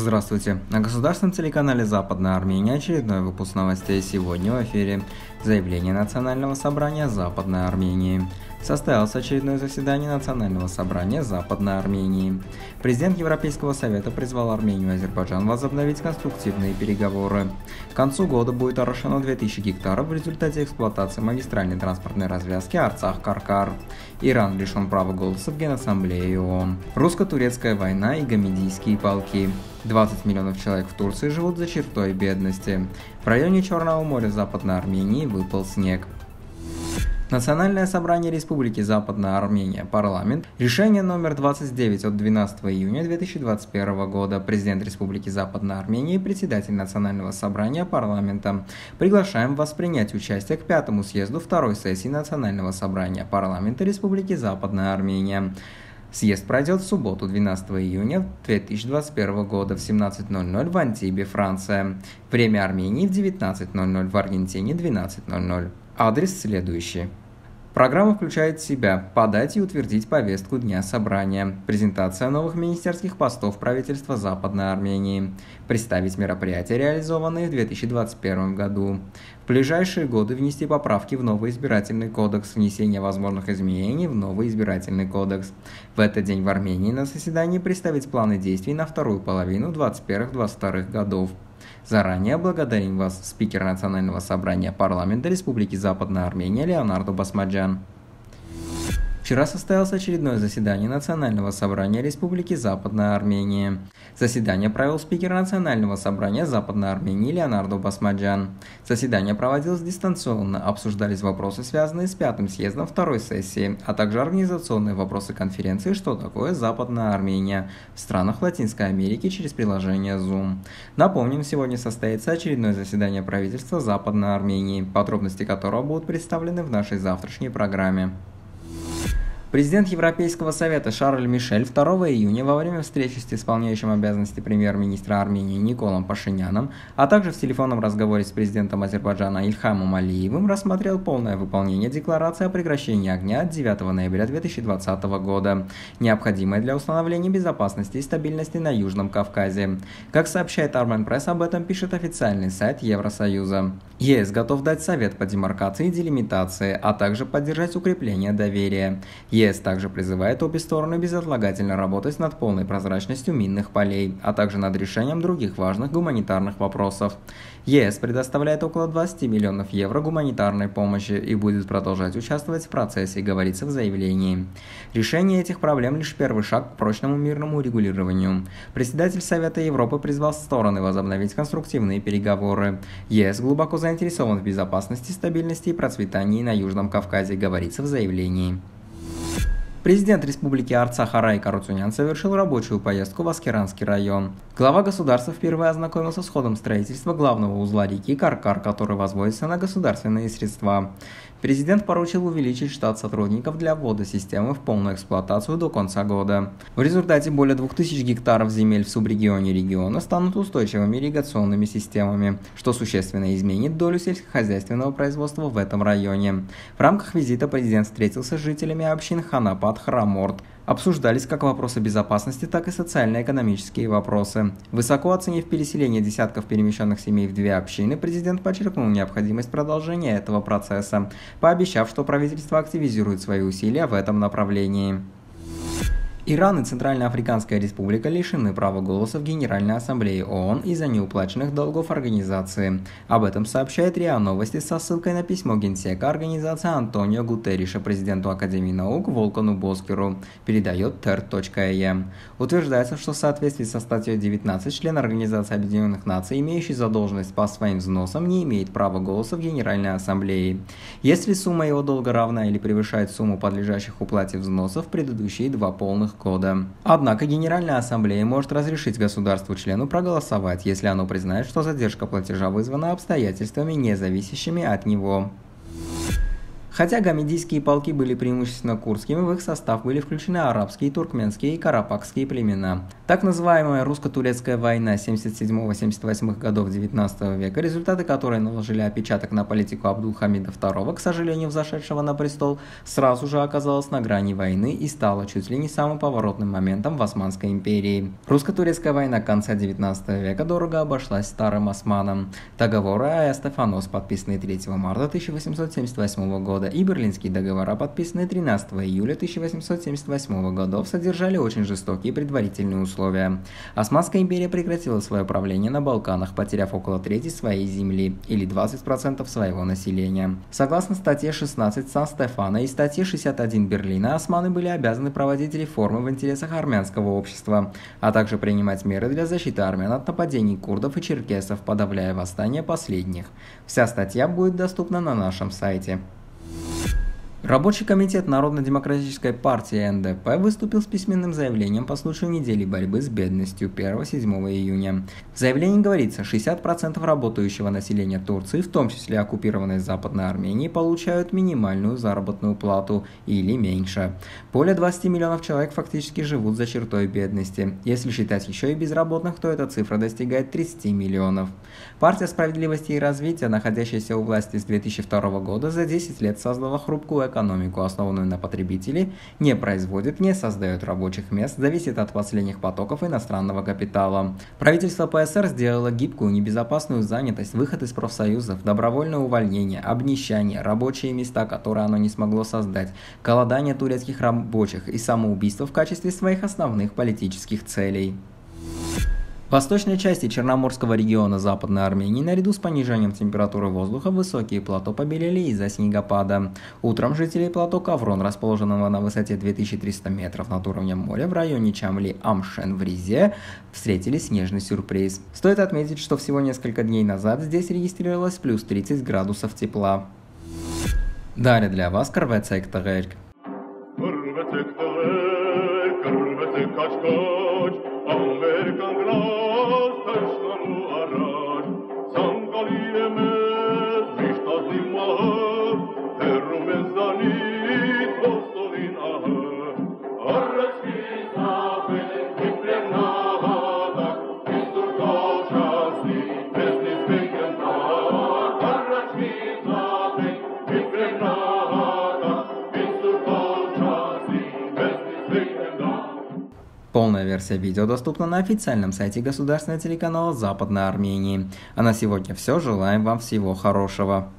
Здравствуйте! На государственном телеканале «Западная Армения» очередной выпуск новостей. Сегодня в эфире заявление Национального собрания Западной Армении. Состоялось очередное заседание Национального собрания Западной Армении. Президент Европейского Совета призвал Армению и Азербайджан возобновить конструктивные переговоры. К концу года будет орошено 2000 гектаров в результате эксплуатации магистральной транспортной развязки Арцах-Каркар. Иран лишен права голоса в Генассамблее ООН. Русско-турецкая война и гамидийские полки. 20 миллионов человек в Турции живут за чертой бедности. В районе Черного моря Западной Армении выпал снег. Национальное собрание Республики Западная Армения, парламент, решение номер 29 от 12 июня 2021 года. Президент Республики Западная Армения и председатель Национального собрания парламента. Приглашаем вас принять участие к 5-му съезду 2-й сессии Национального собрания парламента Республики Западная Армения. Съезд пройдет в субботу 12 июня 2021 года в 17:00 в Антибе, Франция. Время Армении в 19:00, в Аргентине 12:00. Адрес следующий. Программа включает в себя подать и утвердить повестку дня собрания, презентация новых министерских постов правительства Западной Армении, представить мероприятия, реализованные в 2021 году, в ближайшие годы внести поправки в новый избирательный кодекс, внесение возможных изменений в новый избирательный кодекс, в этот день в Армении на заседании представить планы действий на вторую половину 2021-2022 годов. Заранее благодарим вас, спикер Национального собрания парламента Республики Западная Армения Леонардо Басмаджан. Вчера состоялось очередное заседание Национального собрания Республики Западная Армения. Заседание провел спикер Национального собрания Западной Армении Леонардо Басмаджан. Заседание проводилось дистанционно, обсуждались вопросы, связанные с 5-м съездом 2-й сессии, а также организационные вопросы конференции «Что такое Западная Армения» в странах Латинской Америки через приложение Zoom. Напомним, сегодня состоится очередное заседание правительства Западной Армении, подробности которого будут представлены в нашей завтрашней программе. Президент Европейского Совета Шарль Мишель 2 июня во время встречи с исполняющим обязанности премьер-министра Армении Николом Пашиняном, а также в телефонном разговоре с президентом Азербайджана Ильхамом Алиевым рассмотрел полное выполнение декларации о прекращении огня от 9 ноября 2020 года, необходимое для установления безопасности и стабильности на Южном Кавказе. Как сообщает Армен Пресс, об этом пишет официальный сайт Евросоюза. ЕС готов дать совет по демаркации и делимитации, а также поддержать укрепление доверия. ЕС также призывает обе стороны безотлагательно работать над полной прозрачностью минных полей, а также над решением других важных гуманитарных вопросов. ЕС предоставляет около 20 миллионов евро гуманитарной помощи и будет продолжать участвовать в процессе, говорится в заявлении. Решение этих проблем лишь первый шаг к прочному мирному урегулированию. Председатель Совета Европы призвал стороны возобновить конструктивные переговоры. ЕС глубоко заинтересован в безопасности, стабильности и процветании на Южном Кавказе, говорится в заявлении. Президент Республики Арцах Араик Арутюнян совершил рабочую поездку в Аскеранский район. Глава государства впервые ознакомился с ходом строительства главного узла реки Каркар, который возводится на государственные средства. Президент поручил увеличить штат сотрудников для ввода системы в полную эксплуатацию до конца года. В результате более 2000 гектаров земель в субрегионе региона станут устойчивыми ирригационными системами, что существенно изменит долю сельскохозяйственного производства в этом районе. В рамках визита президент встретился с жителями общин Ханапа, Храморт. Обсуждались как вопросы безопасности, так и социально-экономические вопросы. Высоко оценив переселение десятков перемещенных семей в 2 общины, президент подчеркнул необходимость продолжения этого процесса, пообещав, что правительство активизирует свои усилия в этом направлении. Иран и Центральноафриканская Республика лишены права голоса в Генеральной Ассамблее ООН из-за неуплаченных долгов организации. Об этом сообщает РИА Новости со ссылкой на письмо генсека организации Антонио Гутериша президенту Академии наук Волкану Боскеру, передает TER.EM. Утверждается, что в соответствии со статьей 19 член Организации Объединенных Наций, имеющий задолженность по своим взносам, не имеет права голоса в Генеральной Ассамблее, если сумма его долга равна или превышает сумму подлежащих уплате взносов в предыдущие 2 полных года. Однако Генеральная Ассамблея может разрешить государству-члену проголосовать, если оно признает, что задержка платежа вызвана обстоятельствами, не зависящими от него. Хотя гамидийские полки были преимущественно курдскими, в их состав были включены арабские, туркменские и карапакские племена. Так называемая русско-турецкая война 77-78 годов 19 века, результаты которой наложили отпечаток на политику Абдул-Хамида II, к сожалению, взошедшего на престол, сразу же оказалась на грани войны и стала чуть ли не самым поворотным моментом в Османской империи. Русско-турецкая война конца 19 века дорого обошлась старым османам. Договоры о Стефанос, подписанные 3 марта 1878 года, и Берлинские договора, подписанные 13 июля 1878 годов, содержали очень жестокие предварительные условия. Османская империя прекратила свое правление на Балканах, потеряв около трети своей земли, или 20% своего населения. Согласно статье 16 Сан-Стефана и статье 61 Берлина, османы были обязаны проводить реформы в интересах армянского общества, а также принимать меры для защиты армян от нападений курдов и черкесов, подавляя восстания последних. Вся статья будет доступна на нашем сайте. Рабочий комитет Народно-демократической партии НДП выступил с письменным заявлением по случаю недели борьбы с бедностью 1-7 июня. В заявлении говорится, 60% работающего населения Турции, в том числе оккупированной Западной Армении, получают минимальную заработную плату или меньше. Более 20 миллионов человек фактически живут за чертой бедности. Если считать еще и безработных, то эта цифра достигает 30 миллионов. Партия справедливости и развития, находящаяся у власти с 2002 года, за 10 лет создала хрупкую экономику, основанную на потребителе, не производит, не создает рабочих мест, зависит от последних потоков иностранного капитала. Правительство ПСР сделало гибкую, небезопасную занятость, выход из профсоюзов, добровольное увольнение, обнищание, рабочие места, которые оно не смогло создать, голодание турецких рабочих и самоубийство в качестве своих основных политических целей. В восточной части Черноморского региона Западной Армении наряду с понижением температуры воздуха высокие плато побелели из-за снегопада. Утром жители плато Каврон, расположенного на высоте 2300 метров над уровнем моря в районе Чамли-Амшен в Ризе, встретили снежный сюрприз. Стоит отметить, что всего несколько дней назад здесь регистрировалось плюс 30 градусов тепла. Далее для вас «Карвецэктэгэрк». Полная версия видео доступна на официальном сайте государственного телеканала Западной Армении. А на сегодня все. Желаем вам всего хорошего.